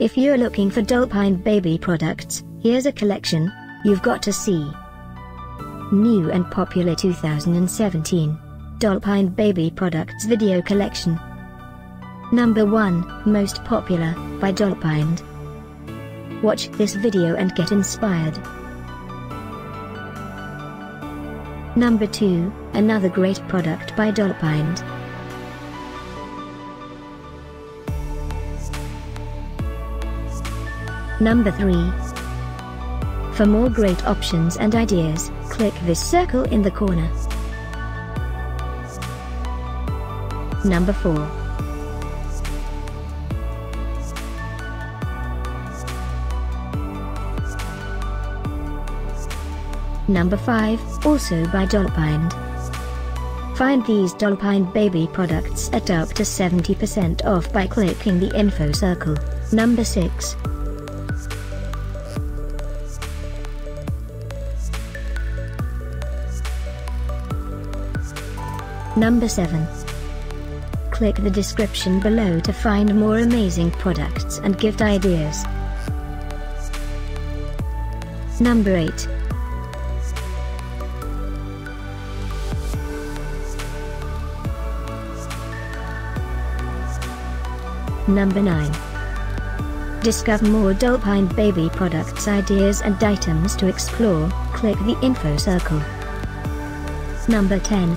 If you're looking for Dolpind baby products, here's a collection you've got to see. New and popular 2017 Dolpind baby products video collection. Number 1, most popular, by Dolpind. Watch this video and get inspired. Number 2, another great product by Dolpind. Number 3. For more great options and ideas, click this circle in the corner. Number 4. Number 5, also by Dolpind. Find these Dolpind baby products at up to 70% off by clicking the info circle. Number 6. Number 7. Click the description below to find more amazing products and gift ideas. Number 8. Number 9. Discover more Dolpind baby products, ideas and items to explore, click the info circle. Number 10.